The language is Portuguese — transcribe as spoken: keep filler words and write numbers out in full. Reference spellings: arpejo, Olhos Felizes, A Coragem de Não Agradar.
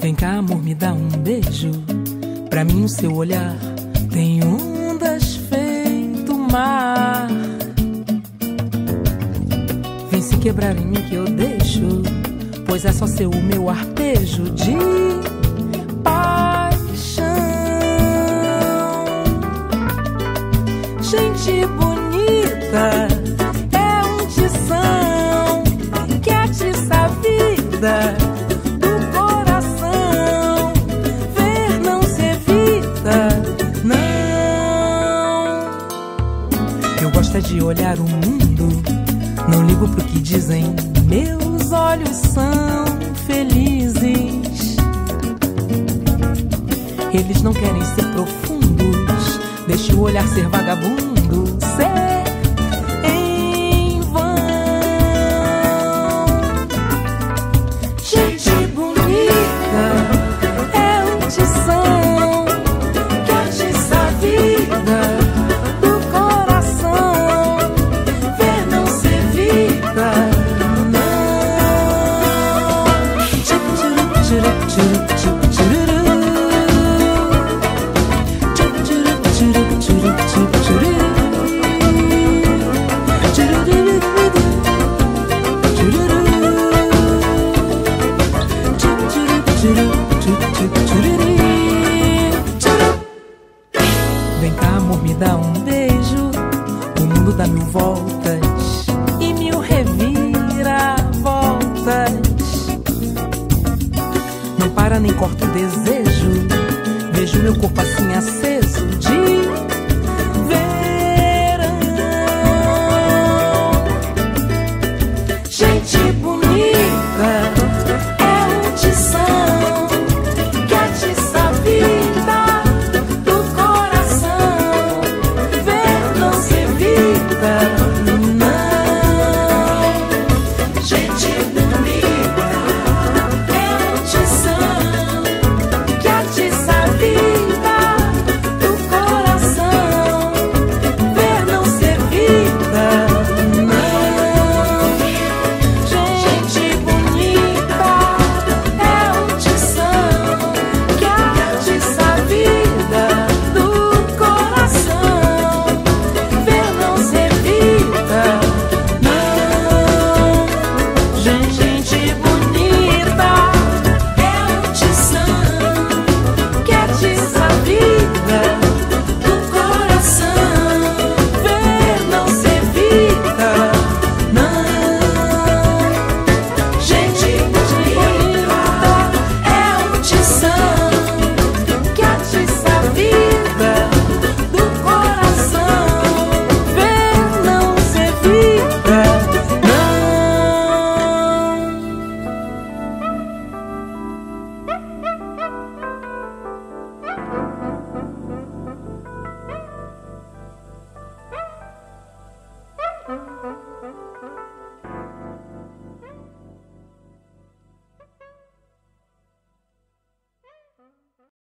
Vem cá, amor, me dá um beijo. Pra mim o seu olhar tem ondas feito mar. Vem se quebrar em mim que eu deixo, pois é só seu o meu arpejo de paixão. Gente bonita é um tição que atiça a vida. De olhar o mundo, não ligo pro que dizem. Meus olhos são felizes. Eles não querem ser profundos. Deixe o olhar ser vagabundo, ser em vão. Gente bonita é um tição que atiça a vida. Vem cá, amor, me dá um beijo. O mundo dá mil voltas e mil reviravoltas. Não para nem corta o desejo. Vejo meu corpo assim aceso.